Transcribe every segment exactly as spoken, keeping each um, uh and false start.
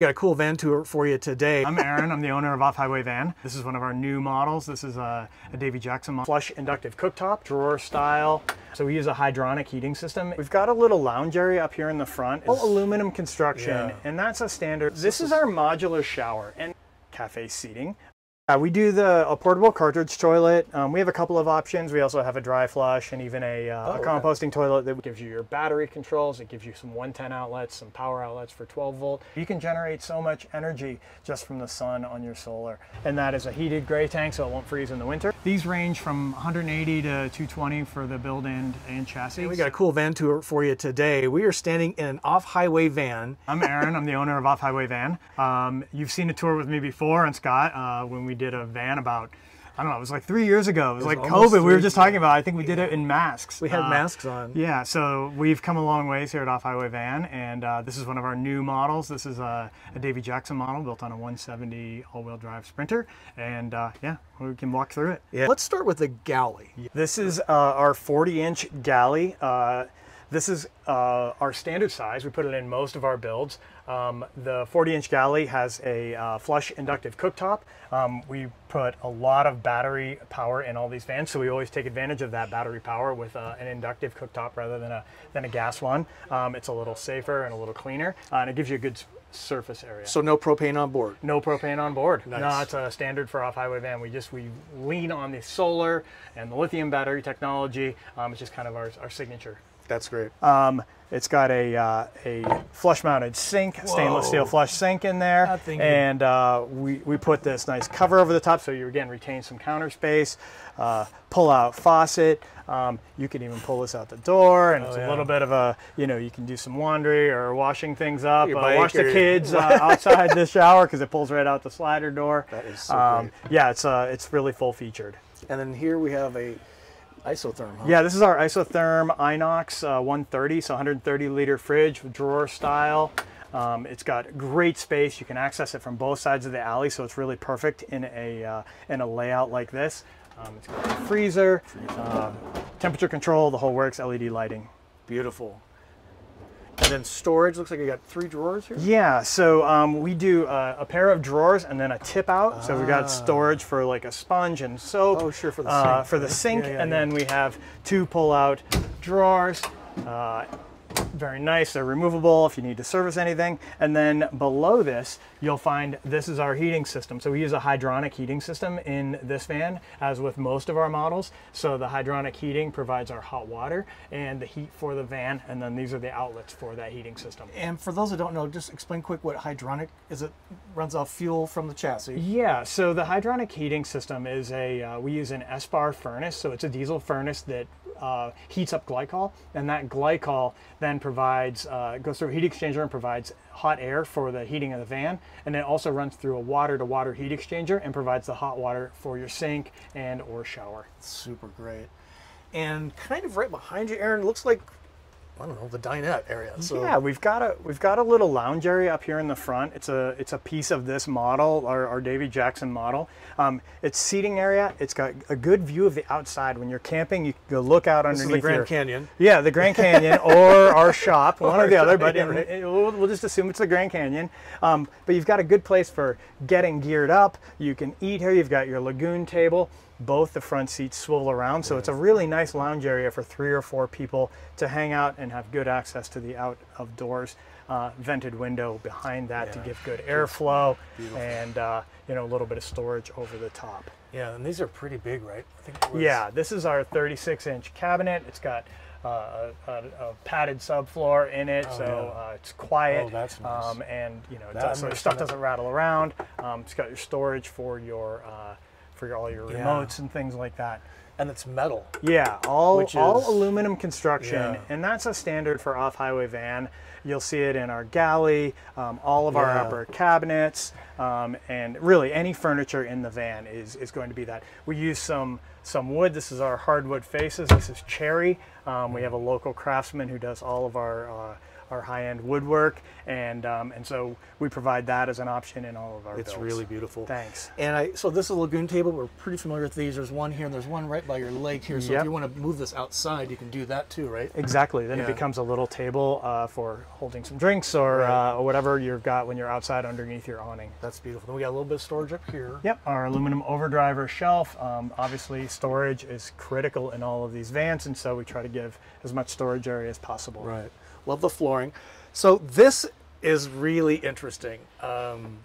Got a cool van tour for you today. I'm Aaron, I'm the owner of Off Highway Van. This is one of our new models. This is a, a Davey Jackson model. Flush inductive cooktop, drawer style. So we use a hydronic heating system. We've got a little lounge area up here in the front. All aluminum construction, yeah. And that's a standard. This is our modular shower and cafe seating. Uh, we do the a portable cartridge toilet. Um, we have a couple of options. We also have a dry flush and even a, uh, oh, a composting yeah. toilet that gives you your battery controls. It gives you some one ten outlets, some power outlets for twelve volt. You can generate so much energy just from the sun on your solar. And that is a heated gray tank so it won't freeze in the winter. These range from one eighty to two twenty for the build end and chassis. We got a cool van tour for you today. We are standing in an off-highway van. I'm Aaron. I'm the owner of Off Highway Van. Um, you've seen a tour with me before and Scott uh, when we did a van about, I don't know, it was like three years ago. It was, it was like COVID. Three, we were just talking about, I think we did it in masks. We had uh, masks on. Yeah, so we've come a long ways here at Off Highway Van, and uh, this is one of our new models. This is a, a Davey Jackson model built on a one seventy all-wheel drive Sprinter, and uh, yeah, we can walk through it. Yeah. Let's start with the galley. Yeah. This is uh, our forty inch galley. Uh, This is uh, our standard size. We put it in most of our builds. Um, the forty inch galley has a uh, flush inductive cooktop. Um, we put a lot of battery power in all these vans, so we always take advantage of that battery power with uh, an inductive cooktop rather than a, than a gas one. Um, it's a little safer and a little cleaner, uh, and it gives you a good surface area. So no propane on board? No propane on board. Nice. No, it's a standard for Off-Highway Van. We just, we lean on the solar and the lithium battery technology. Um, it's just kind of our, our signature. That's great. Um, it's got a, uh, a flush-mounted sink, Whoa. stainless steel flush sink in there, and uh, we, we put this nice cover over the top so you, again, retain some counter space, uh, pull-out faucet. Um, you can even pull this out the door, and oh, it's yeah. a little bit of a, you know, you can do some laundry or washing things up. Uh, wash the kids uh, outside the shower because it pulls right out the slider door. That is so um, great. Yeah, it's, uh, it's really full-featured. And then here we have a... Isotherm, huh? Yeah, this is our Isotherm Inox uh, one thirty, so one thirty liter fridge, drawer style. Um, it's got great space. You can access it from both sides of the alley, so it's really perfect in a, uh, in a layout like this. Um, it's got a freezer, uh, temperature control, the whole works, L E D lighting. Beautiful. And then storage, looks like you got three drawers here? Yeah, so um, we do uh, a pair of drawers and then a tip out. Ah. So we've got storage for like a sponge and soap. Oh, sure, for the uh, sink. For the sink, yeah, yeah, and yeah. then we have two pull-out drawers. Uh, very nice, they're removable if you need to service anything. And then below this, you'll find this is our heating system. So we use a hydronic heating system in this van, as with most of our models. So the hydronic heating provides our hot water and the heat for the van, and then these are the outlets for that heating system. And for those that don't know, just explain quick what hydronic is. It runs off fuel from the chassis. Yeah, so the hydronic heating system is a, uh, we use an Espar furnace, so it's a diesel furnace that Uh, heats up glycol, and that glycol then provides, uh, goes through a heat exchanger and provides hot air for the heating of the van, and it also runs through a water-to-water heat exchanger and provides the hot water for your sink and or shower. Super great. And kind of right behind you, Aaron, looks like, I don't know, the dinette area. So. Yeah, we've got a we've got a little lounge area up here in the front. It's a it's a piece of this model, our, our Davey Jackson model. Um, it's seating area. It's got a good view of the outside. When you're camping, you can go look out this underneath is the Grand your, Canyon. Yeah, the Grand Canyon or our shop, one or, or the other. But yeah, right. it, it, we'll, we'll just assume it's the Grand Canyon. Um, but you've got a good place for getting geared up. You can eat here. You've got your lagoon table. Both the front seats swivel around, so it's a really nice lounge area for three or four people to hang out and have good access to the out of doors. Uh, vented window behind that yeah. to give good airflow, and uh, you know, a little bit of storage over the top. Yeah, and these are pretty big, right? I think it was... Yeah, this is our thirty-six inch cabinet. It's got Uh, a, a padded subfloor in it, oh, so yeah. uh, it's quiet. Oh, that's nice. um, and you know, it does, so stuff doesn't rattle around. Um, it's got your storage for your uh, for your, all your remotes yeah. and things like that. And it's metal. Yeah, all is, all aluminum construction, yeah. and that's a standard for Off-Highway Van. You'll see it in our galley, um, all of yeah. our upper cabinets, um, and really any furniture in the van is is going to be that. We use some. Some wood. This is our hardwood faces. This is cherry. Um, we have a local craftsman who does all of our uh, our high-end woodwork, and um, and so we provide that as an option in all of our it's builds. Really beautiful. Thanks. And I so this is a lagoon table. We're pretty familiar with these. There's one here and there's one right by your leg here. So yep. if you want to move this outside, you can do that too, right? Exactly. Then yeah. it becomes a little table uh, for holding some drinks or, right. uh, or whatever you've got when you're outside underneath your awning. That's beautiful. Then we got a little bit of storage up here. Yep. Our aluminum overdriver shelf. Um, obviously, storage is critical in all of these vans, and so we try to give as much storage area as possible. Right. Love the flooring. So this is really interesting. Um,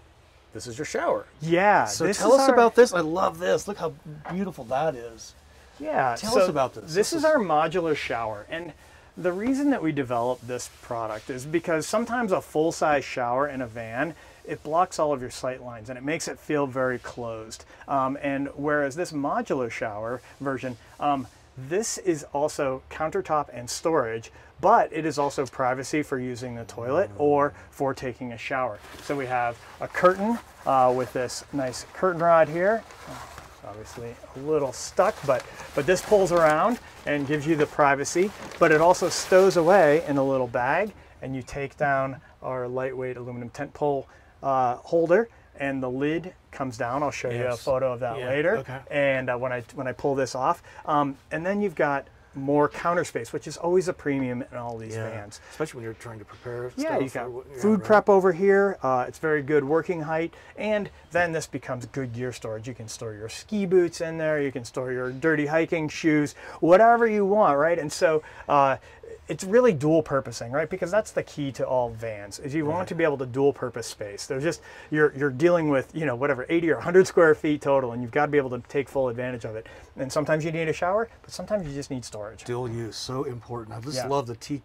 this is your shower. Yeah. So tell us our... about this. I love this. Look how beautiful that is. Yeah. Tell so us about this. This, this is, is our modular shower. And the reason that we developed this product is because sometimes a full-size shower in a van, it blocks all of your sight lines and it makes it feel very closed. Um, and whereas this modular shower version, um, this is also countertop and storage, but it is also privacy for using the toilet or for taking a shower. So we have a curtain uh, with this nice curtain rod here. It's obviously a little stuck, but, but this pulls around and gives you the privacy, but it also stows away in a little bag, and you take down our lightweight aluminum tent pole uh, holder, and the lid comes down. I'll show yes. you a photo of that yeah. later. Okay. And uh, when I when I pull this off, um, and then you've got more counter space, which is always a premium in all these yeah. vans, especially when you're trying to prepare. Yeah, you've got or, food yeah, prep right. over here. Uh, it's very good working height, and then this becomes good gear storage. You can store your ski boots in there. You can store your dirty hiking shoes, whatever you want, right? And so. Uh, It's really dual purposing, right? Because that's the key to all vans, is you want to be able to dual purpose space. There's just, you're, you're dealing with, you know, whatever, eighty or a hundred square feet total, and you've got to be able to take full advantage of it. And sometimes you need a shower, but sometimes you just need storage. Dual use, so important. I just yeah. love the teak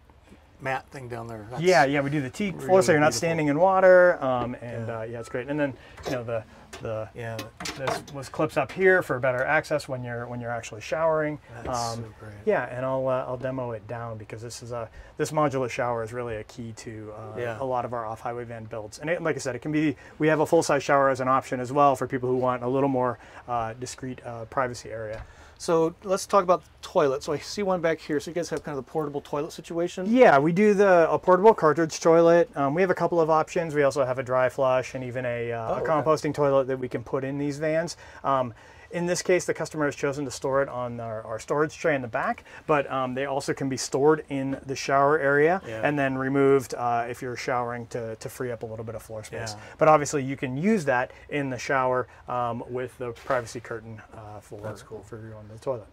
mat thing down there. That's yeah, yeah, we do the teak really floor, so you're not beautiful. standing in water, um, and yeah. Uh, yeah, it's great. And then, you know, the, the yeah this was clips up here for better access when you're when you're actually showering. That's um, so great. Yeah, and I'll uh, I'll demo it down, because this is a this modular shower is really a key to uh, yeah. a lot of our off-highway van builds. And it, like I said, it can be we have a full-size shower as an option as well for people who want a little more uh, discreet uh, privacy area. So let's talk about the toilet. So I see one back here. So you guys have kind of the portable toilet situation? Yeah, we do the a portable cartridge toilet. Um, we have a couple of options. We also have a dry flush and even a, uh, oh, a composting okay. toilet that we can put in these vans. Um, in this case, the customer has chosen to store it on our, our storage tray in the back, but um, they also can be stored in the shower area yeah. and then removed uh, if you're showering to, to free up a little bit of floor space. Yeah. But obviously you can use that in the shower um, with the privacy curtain uh, for, That's cool. for you on the toilet.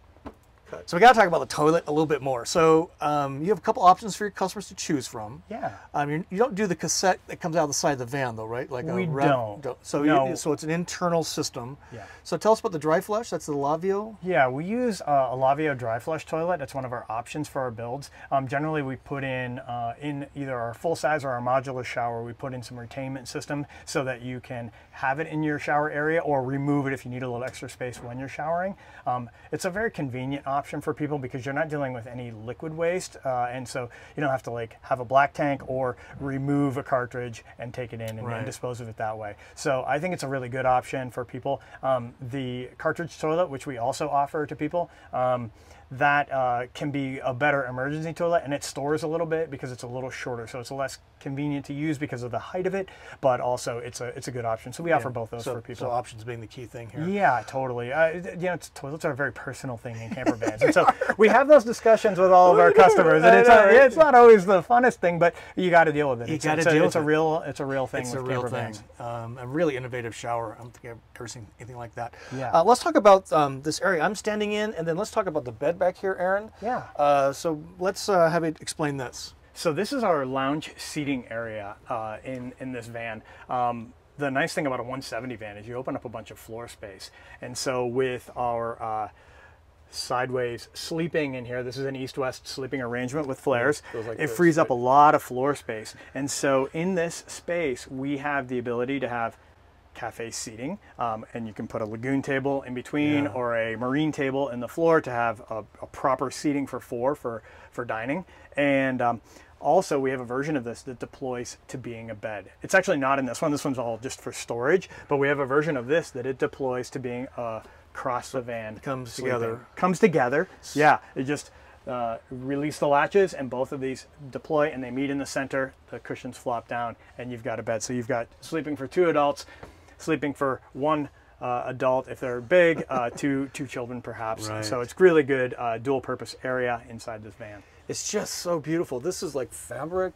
So we got to talk about the toilet a little bit more. So um, you have a couple options for your customers to choose from. Yeah. Um, you, you don't do the cassette that comes out of the side of the van, though, right? Like we a rep, don't. don't. So no. you, so it's an internal system. Yeah. So tell us about the dry flush. That's the Laveo. Yeah, we use uh, a Laveo dry flush toilet. That's one of our options for our builds. Um, generally, we put in uh, in either our full size or our modular shower. We put in some retainment system so that you can have it in your shower area or remove it if you need a little extra space when you're showering. Um, it's a very convenient option. option for people because you're not dealing with any liquid waste, uh, and so you don't have to like have a black tank or remove a cartridge and take it in and, right. and dispose of it that way. So I think it's a really good option for people. Um, the cartridge toilet, which we also offer to people, um, that uh, can be a better emergency toilet, and it stores a little bit because it's a little shorter, so it's less convenient to use because of the height of it, but also it's a it's a good option. So we yeah. offer both those so, for people. So options being the key thing here. Yeah, totally. Uh, you know, it's, toilets are a very personal thing in camper vans, and so we have those discussions with all of our customers, and it's, a, it's not always the funnest thing, but you got to deal with it. You it's, it's, deal a, it's a real it's a real thing. It's with a real thing. Um, a really innovative shower. I don't think I've ever seen anything like that. Yeah. Uh, let's talk about um, this area I'm standing in, and then let's talk about the bed back here, Aaron. Yeah. Uh, so let's uh, have it explain this. So this is our lounge seating area uh, in, in this van. Um, the nice thing about a one seventy van is you open up a bunch of floor space. And so with our uh, sideways sleeping in here, this is an east-west sleeping arrangement with flares, yeah, like it this, frees right? up a lot of floor space. And so in this space, we have the ability to have cafe seating, um, and you can put a lagoon table in between yeah. or a marine table in the floor to have a, a proper seating for four for, for dining. And um, also we have a version of this that deploys to being a bed. It's actually not in this one. This one's all just for storage, but we have a version of this that it deploys to being a cross the van. It comes sleeping. together. Comes together. Yeah. It just uh, release the latches, and both of these deploy and they meet in the center. The cushions flop down and you've got a bed. So you've got sleeping for two adults, sleeping for one uh, adult if they're big, uh, two, two children perhaps. Right. So it's really good uh, dual purpose area inside this van. It's just so beautiful. This is like fabric.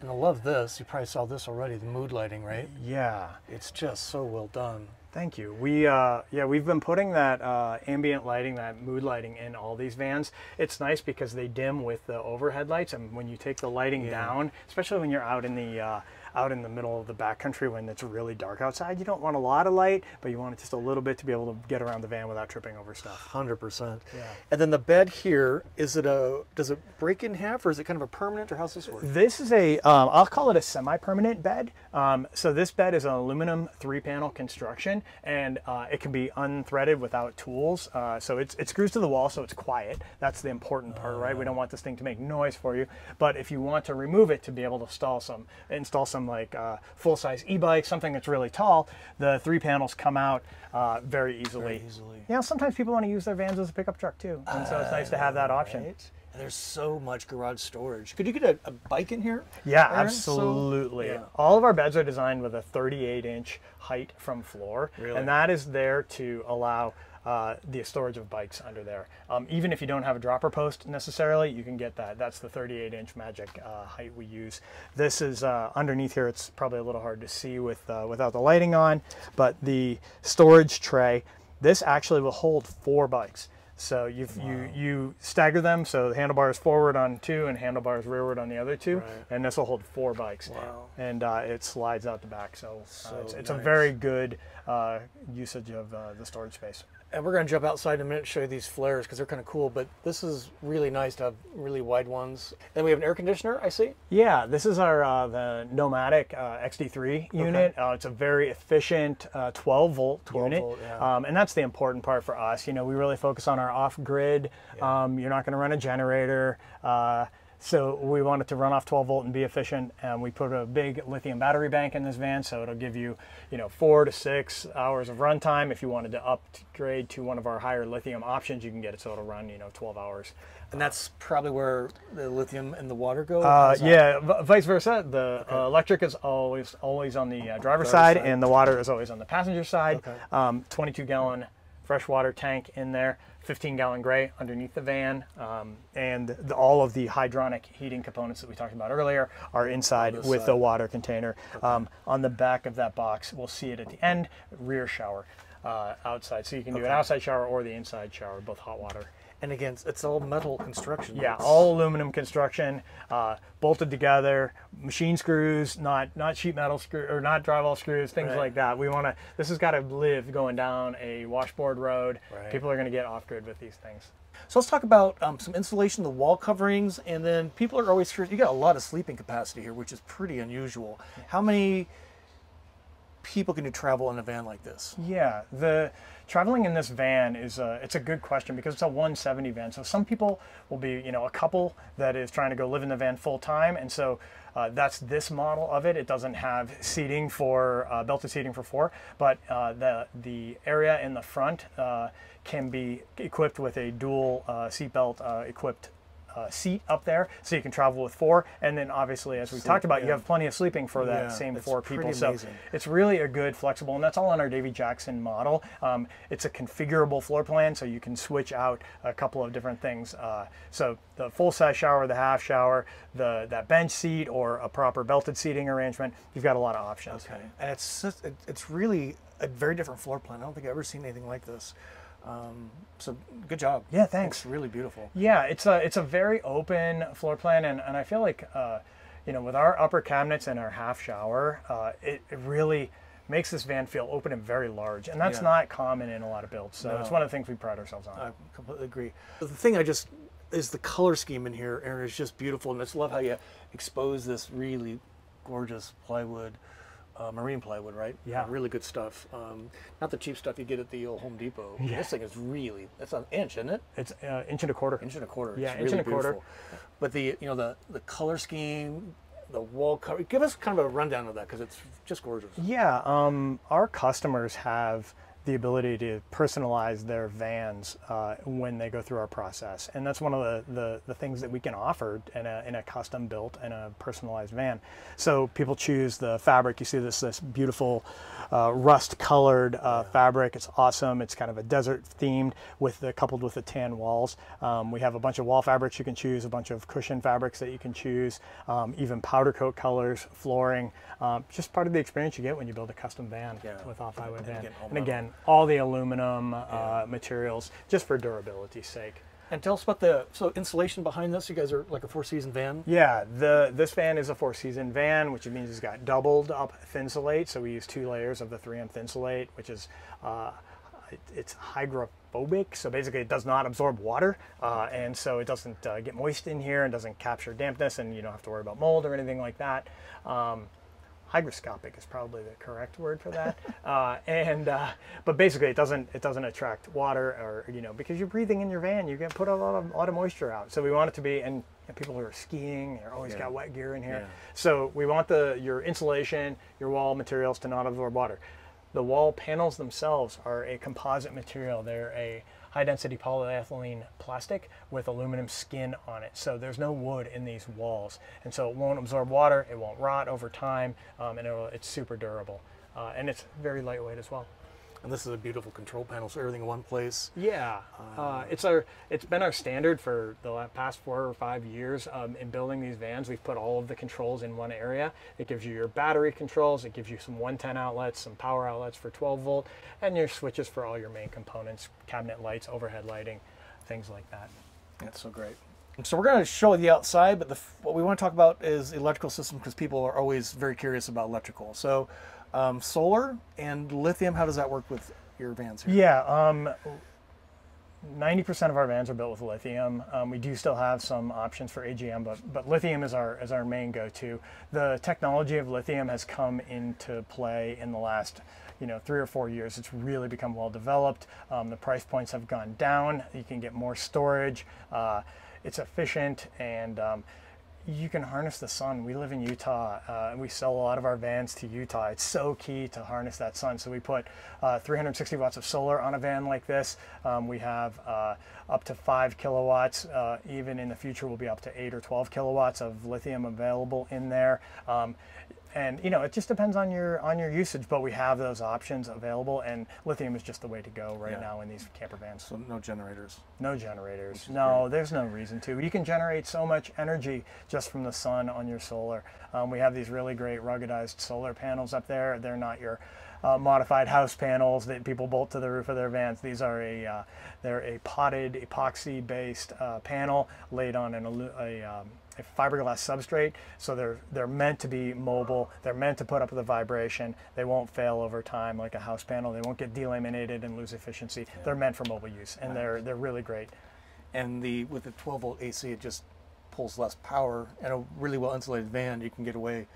And I love this. You probably saw this already, the mood lighting, right? Yeah. It's just so well done. Thank you. We, uh, yeah, we've been putting that uh, ambient lighting, that mood lighting in all these vans. It's nice because they dim with the overhead lights, and when you take the lighting yeah. down, especially when you're out in the uh, out in the middle of the backcountry when it's really dark outside, you don't want a lot of light, but you want it just a little bit to be able to get around the van without tripping over stuff. one hundred percent. Yeah. And then the bed here, is it a, does it break in half, or is it kind of a permanent, or how's this work? This is a, um, I'll call it a semi-permanent bed. Um, so this bed is an aluminum three-panel construction, and uh, it can be unthreaded without tools. Uh, so it's, it screws to the wall, so it's quiet. That's the important part, uh, right? We don't want this thing to make noise for you, but if you want to remove it to be able to install some, install some like uh, full-size e-bike, something that's really tall, the three panels come out uh, very easily. Very easily. You know, sometimes people want to use their vans as a pickup truck too, and so it's nice uh, to have that option. Right? There's so much garage storage. Could you get a, a bike in here? Yeah, Aaron? Absolutely. So, yeah. All of our beds are designed with a thirty-eight inch height from floor, really? And that is there to allow Uh, the storage of bikes under there. Um, even if you don't have a dropper post necessarily, you can get that. That's the thirty-eight inch magic uh, height we use. This is uh, underneath here. It's probably a little hard to see with uh, without the lighting on, but the storage tray, this actually will hold four bikes. So you've, wow. you you stagger them, so the handlebar is forward on two and handlebars rearward on the other two, right. and this will hold four bikes. Wow. And uh, it slides out the back, so, so uh, it's, it's nice. A very good uh, usage of uh, the storage space. And we're going to jump outside in a minute and show you these flares because they're kind of cool, but this is really nice to have really wide ones. And we have an air conditioner, I see? Yeah, this is our uh, the Nomadic uh, X D three unit. Okay. Uh, it's a very efficient uh, twelve volt unit. Volt, yeah. um, and that's the important part for us. You know, we really focus on our off-grid. Yeah. Um, you're not going to run a generator. Uh, So we want it to run off twelve volt and be efficient, and we put a big lithium battery bank in this van, so it'll give you, you know, four to six hours of runtime. If you wanted to upgrade to one of our higher lithium options, you can get it so it'll run, you know, twelve hours. And that's probably where the lithium and the water go? Uh, yeah, v vice versa. The okay. uh, electric is always always on the uh, driver's side, side, and the water is always on the passenger side. Okay. Um, twenty-two gallon freshwater tank in there. fifteen gallon gray underneath the van, um, and the, all of the hydronic heating components that we talked about earlier are inside with side. The water container. Okay. Um, on the back of that box, we'll see it at the end, rear shower uh, outside. So you can do okay. an outside shower or the inside shower, both hot water. And again, it's all metal construction. Yeah, it's all aluminum construction, uh, bolted together, machine screws, not not sheet metal screw or not drywall screws, things right. like that. We want to. This has got to live going down a washboard road. Right. People are going to get off grid with these things. So let's talk about um, some insulation, the wall coverings, and then people are always curious. You got a lot of sleeping capacity here, which is pretty unusual. How many people can do travel in a van like this? Yeah, the traveling in this van is a, it's a good question because it's a one seventy van. So some people will be, you know, a couple that is trying to go live in the van full time, and so uh, that's this model of it. It doesn't have seating for uh, belted seating for four, but uh, the the area in the front uh, can be equipped with a dual uh, seatbelt uh, equipped Uh, seat up there, so you can travel with four, and then obviously as we Sleep, talked about yeah. you have plenty of sleeping for that yeah, same four people, so amazing. It's really a good flexible, and that's all on our Davey Jackson model. Um, it's a configurable floor plan, so you can switch out a couple of different things, uh, so the full-size shower, the half shower, the that bench seat, or a proper belted seating arrangement. You've got a lot of options. Okay. And it's just, it, it's really a very different floor plan. I don't think I've ever seen anything like this. Um, so good job. Yeah, thanks. It's really beautiful. Yeah, it's a, it's a very open floor plan, and, and I feel like, uh, you know, with our upper cabinets and our half shower, uh, it, it really makes this van feel open and very large, and that's yeah. not common in a lot of builds, so no. it's one of the things we pride ourselves on. I completely agree. The thing I just, is the color scheme in here, Aaron, is just beautiful, and I just love how you expose this really gorgeous plywood. Uh, marine plywood, right? Yeah. Really good stuff. Um, not the cheap stuff you get at the old Home Depot. Yeah. This thing is really, it's an inch, isn't it? It's an uh, inch and a quarter. Inch and a quarter. Yeah, it's inch really and a beautiful. Quarter. But the, you know, the, the color scheme, the wall cover, give us kind of a rundown of that because it's just gorgeous. Yeah, um, our customers have the ability to personalize their vans uh, when they go through our process. And that's one of the, the, the things that we can offer in a, in a custom built and a personalized van. So people choose the fabric. You see this, this beautiful uh, rust colored uh, fabric. It's awesome. It's kind of a desert themed with the, coupled with the tan walls. Um, we have a bunch of wall fabrics you can choose, a bunch of cushion fabrics that you can choose, um, even powder coat colors, flooring, um, just part of the experience you get when you build a custom van yeah. with Off Highway Van. Again, and again, all the aluminum yeah. uh, materials, just for durability's sake. And tell us about the so insulation behind this. You guys are like a four-season van. Yeah, the this van is a four-season van, which means it's got doubled up Thinsulate. So we use two layers of the three M Thinsulate, which is uh, it, it's hydrophobic. So basically, it does not absorb water, uh, and so it doesn't uh, get moist in here and doesn't capture dampness, and you don't have to worry about mold or anything like that. Um, Hygroscopic is probably the correct word for that, uh, and uh, but basically it doesn't it doesn't attract water, or you know, because you're breathing in your van, you can put a lot of a lot of moisture out. So we want it to be, and, and people who are skiing, they're always yeah. got wet gear in here. Yeah. So we want the your insulation, your wall materials to not absorb water. The wall panels themselves are a composite material. They're a high-density polyethylene plastic with aluminum skin on it. So there's no wood in these walls. And so it won't absorb water, it won't rot over time, um, and it'll, it's super durable. Uh, and it's very lightweight as well. And this is a beautiful control panel, so everything in one place. Yeah, um, uh, it's our it's been our standard for the past four or five years um, in building these vans. We've put all of the controls in one area. It gives you your battery controls, it gives you some one ten outlets, some power outlets for twelve volt, and your switches for all your main components, cabinet lights, overhead lighting, things like that. That's so great. So we're going to show the outside, but the, what we want to talk about is electrical system, because people are always very curious about electrical. So. Um, solar and lithium, how does that work with your vans here? Yeah, um, ninety percent of our vans are built with lithium. Um, we do still have some options for A G M, but, but lithium is our, is our main go-to. The technology of lithium has come into play in the last you know, three or four years. It's really become well developed. Um, the price points have gone down. You can get more storage. Uh, it's efficient, and um, you can harness the sun. We live in Utah, uh, and we sell a lot of our vans to Utah. It's so key to harness that sun. So we put uh, three hundred sixty watts of solar on a van like this. Um, we have uh, up to five kilowatts. Uh, even in the future, we'll be up to eight or twelve kilowatts of lithium available in there. Um, and you know, it just depends on your on your usage, but we have those options available, and lithium is just the way to go right yeah. now in these camper vans. So no generators? No generators. No, great. There's no reason to. You can generate so much energy just from the sun on your solar. Um, we have these really great ruggedized solar panels up there. They're not your Uh, modified house panels that people bolt to the roof of their vans. These are a uh, they're a potted epoxy based uh, panel laid on an a, um, a fiberglass substrate. So they're they're meant to be mobile. They're meant to put up with the vibration. They won't fail over time like a house panel. They won't get delaminated and lose efficiency. Yeah. They're meant for mobile use, and they're they're really great. And the with the twelve volt A C, it just pulls less power. And a really well insulated van, you can get away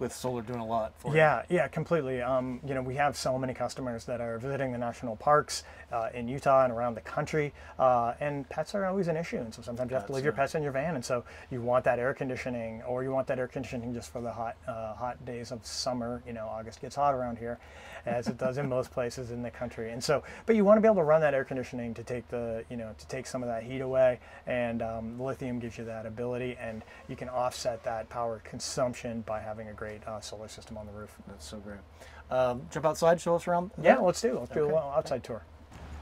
with solar doing a lot for yeah, you. Yeah, completely. Um, you know, we have so many customers that are visiting the national parks uh, in Utah and around the country, uh, and pets are always an issue. And so sometimes you have That's to leave right. your pets in your van, and so you want that air conditioning, or you want that air conditioning just for the hot, uh, hot days of summer. You know, August gets hot around here, as it does in most places in the country. And so, but you want to be able to run that air conditioning to take the, you know, to take some of that heat away. And um, lithium gives you that ability, and you can offset that power consumption by having a great uh, solar system on the roof. That's so great. Um, jump outside, show us around. Yeah, yeah. let's do. Let's okay. do a little outside tour.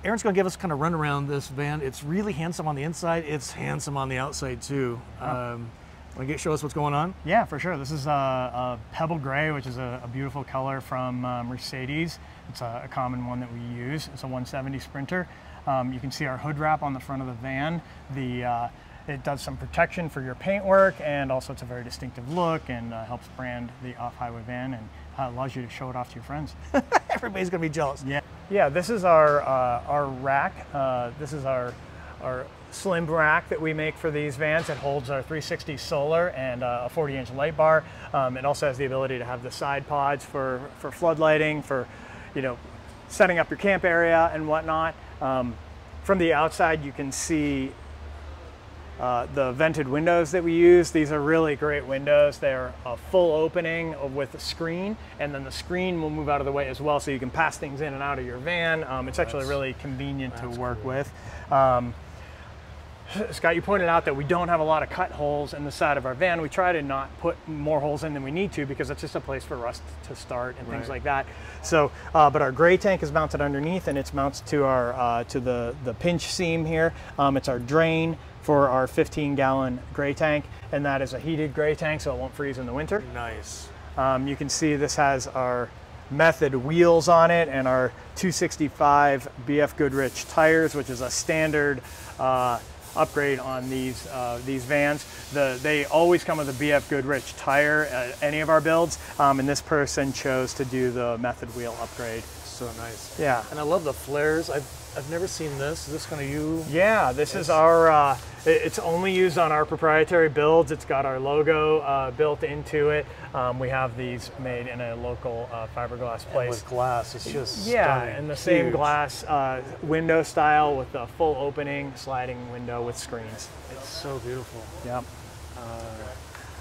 Aaron's going to give us kind of run around this van. It's really handsome on the inside. It's handsome on the outside too. Huh. Um, want to get, show us what's going on? Yeah, for sure. This is a, a pebble gray, which is a, a beautiful color from uh, Mercedes. It's a, a common one that we use. It's a one seventy Sprinter. Um, you can see our hood wrap on the front of the van. The uh, It does some protection for your paintwork, and also it's a very distinctive look, and uh, helps brand the Off-Highway Van, and uh, allows you to show it off to your friends. Everybody's gonna be jealous. Yeah, yeah. This is our uh, our rack. Uh, this is our our slim rack that we make for these vans. It holds our three sixty solar and uh, a forty inch light bar. Um, it also has the ability to have the side pods for for floodlighting, for you know setting up your camp area and whatnot. Um, from the outside, you can see Uh, the vented windows that we use, these are really great windows. They're a full opening with a screen, and then the screen will move out of the way as well, so you can pass things in and out of your van. Um, it's actually that's, really convenient to work cool. with. Um, Scott, you pointed out that we don't have a lot of cut holes in the side of our van. We try to not put more holes in than we need to, because it's just a place for rust to start and right. things like that. So, uh, but our gray tank is mounted underneath, and it's mounted to our uh, to the the pinch seam here. Um, it's our drain for our fifteen gallon gray tank, and that is a heated gray tank, so it won't freeze in the winter. Nice. Um, you can see this has our Method wheels on it and our two sixty-five B F Goodrich tires, which is a standard Uh, upgrade on these uh, these vans. The, they always come with a B F Goodrich tire at any of our builds, um, and this person chose to do the Method wheel upgrade. So nice. Yeah. And I love the flares. I've, I've never seen this. Is this kind of you? Yeah, this it's... is our, uh, it, it's only used on our proprietary builds. It's got our logo uh, built into it. Um, we have these made in a local uh, fiberglass place. And with glass, it's just yeah, stunning. And the same Huge. glass uh, window style with the full opening, sliding window with screens. It's so beautiful. Yep. Uh,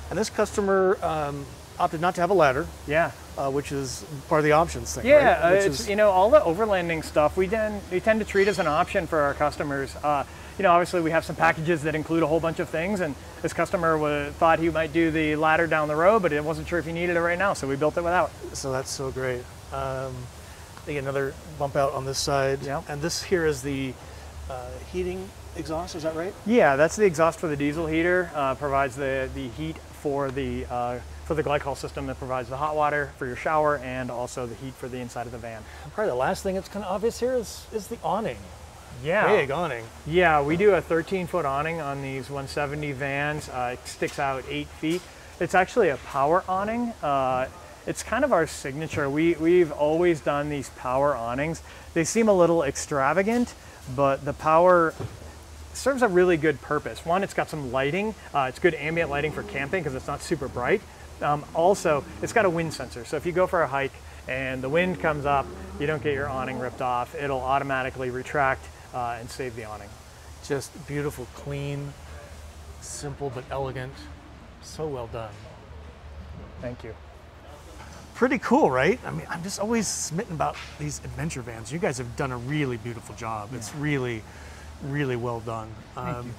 and this customer um, opted not to have a ladder. Yeah. Uh, which is part of the options thing. Yeah, right? uh, it's, is... you know, all the overlanding stuff we tend, we tend to treat as an option for our customers. Uh, you know, obviously we have some packages that include a whole bunch of things, and this customer was, thought he might do the ladder down the road, but it wasn't sure if he needed it right now, so we built it without. So that's so great. Um, they get another bump out on this side. Yeah. And this here is the uh, heating exhaust, is that right? Yeah, that's the exhaust for the diesel heater. Uh, provides the, the heat for the uh, for the glycol system that provides the hot water for your shower, and also the heat for the inside of the van. Probably the last thing that's kind of obvious here is, is the awning. Yeah. Big awning. Yeah, we do a thirteen foot awning on these one seventy vans. Uh, it sticks out eight feet. It's actually a power awning. Uh, it's kind of our signature. We, we've always done these power awnings. They seem a little extravagant, but the power serves a really good purpose. One, it's got some lighting. Uh, it's good ambient lighting for camping because it's not super bright. Um, also, it's got a wind sensor, so if you go for a hike and the wind comes up, you don't get your awning ripped off. It'll automatically retract uh, and save the awning. Just beautiful, clean, simple but elegant. So well done. Thank you. Pretty cool, right? I mean, I'm just always smitten about these adventure vans. You guys have done a really beautiful job. Yeah. It's really, really well done. Thank um, you.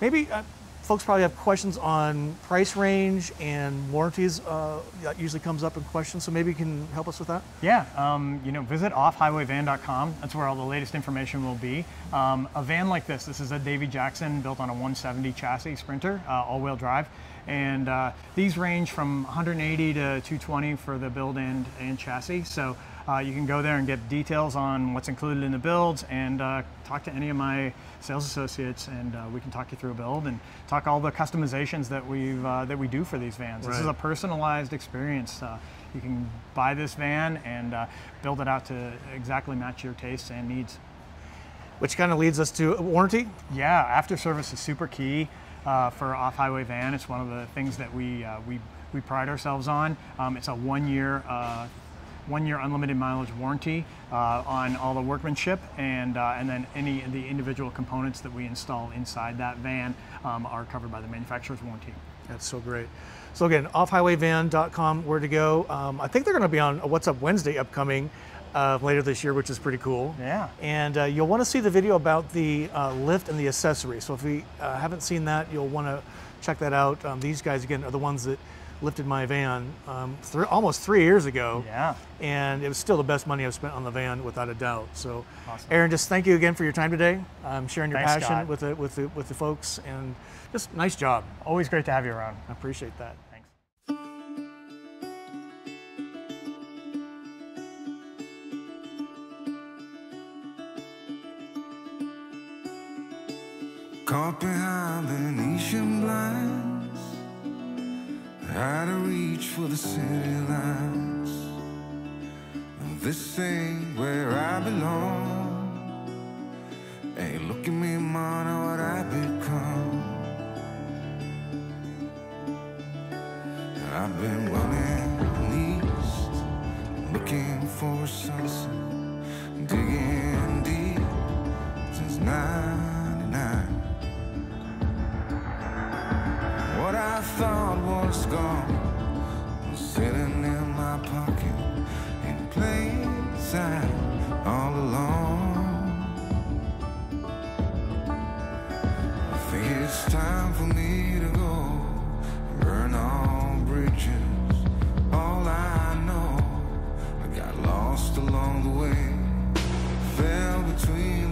Maybe. Uh, Folks probably have questions on price range and warranties. Uh, that usually comes up in questions, so maybe you can help us with that. Yeah, um, you know, visit off highway van dot com. That's where all the latest information will be. Um, a van like this, this is a Davey Jackson built on a one seventy chassis Sprinter, uh, all-wheel drive, and uh, these range from one eighty to two twenty for the build end and chassis. So uh, you can go there and get details on what's included in the builds, and uh, talk to any of my sales associates, and uh, we can talk you through a build and talk all the customizations that we've uh, that we do for these vans. Right. This is a personalized experience. Uh, you can buy this van and uh, build it out to exactly match your tastes and needs. Which kind of leads us to warranty. Yeah, after service is super key uh, for Off Highway Van. It's one of the things that we uh, we we pride ourselves on. Um, it's a one year. Uh, one-year unlimited mileage warranty uh, on all the workmanship, and uh, and then any of the individual components that we install inside that van um, are covered by the manufacturer's warranty. That's so great. So again, off highway van dot com, where to go. Um, I think they're going to be on a What's Up Wednesday upcoming uh, later this year, which is pretty cool. Yeah. And uh, you'll want to see the video about the uh, lift and the accessories. So if we uh, haven't seen that, you'll want to check that out. Um, these guys, again, are the ones that lifted my van um, th almost three years ago. Yeah. And it was still the best money I've spent on the van, without a doubt. So, awesome. Aaron, just thank you again for your time today, um, sharing your Thanks, passion Scott. with the, with the, with the folks, and just nice job. Always great to have you around. I appreciate that. Thanks. Caught behind Venetian blinds, out of reach for the city lights. This ain't where I belong. Hey, look at me, man, what I become. I've been running east, looking for a sunset, digging deep since ninety-nine. thought was gone was sitting in my pocket in plain sight all alone. I think it's time for me to go burn all bridges. All I know, I got lost along the way, fell between